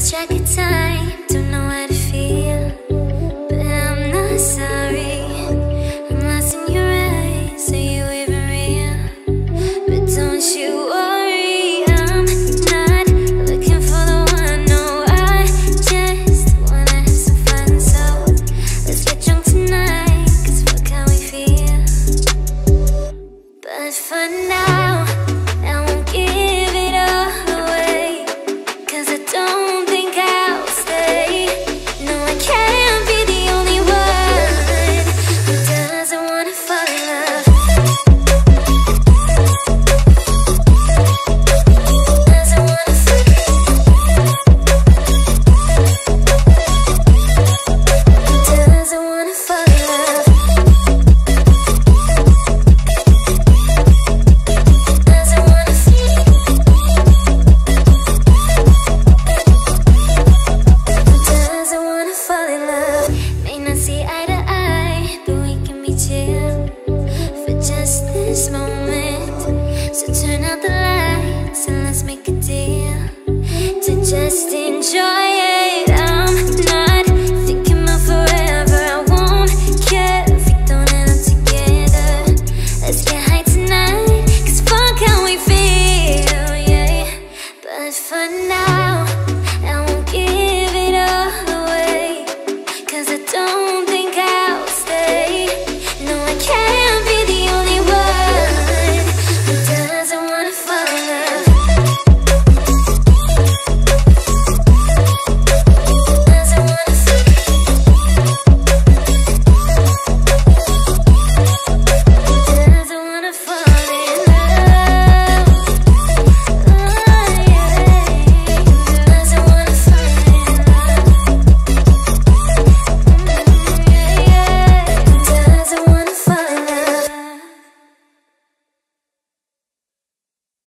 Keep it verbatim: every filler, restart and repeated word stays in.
such a good time. Don't know